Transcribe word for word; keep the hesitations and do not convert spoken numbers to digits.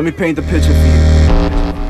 Let me paint the picture for you.